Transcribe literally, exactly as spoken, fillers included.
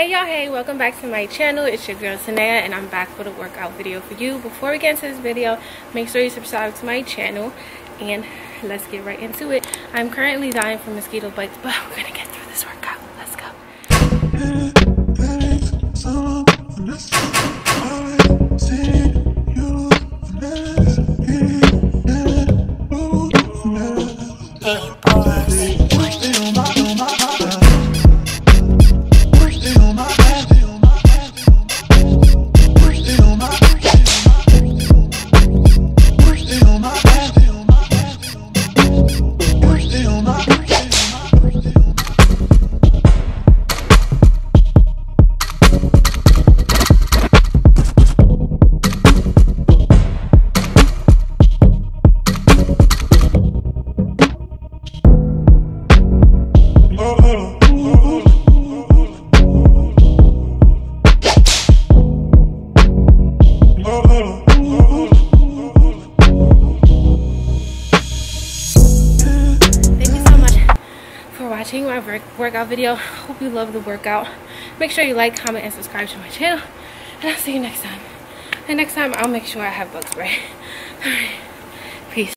Hey y'all, hey, welcome back to my channel. It's your girl Tanaya and I'm back with a workout video for you. Before we get into this video, make sure you subscribe to my channel and let's get right into it. I'm currently dying from mosquito bites, but we're gonna get through this workout. Let's go. Workout video. Hope you love the workout. Make sure you like, comment, and subscribe to my channel, and I'll see you next time. And next time I'll make sure I have bug spray. All right.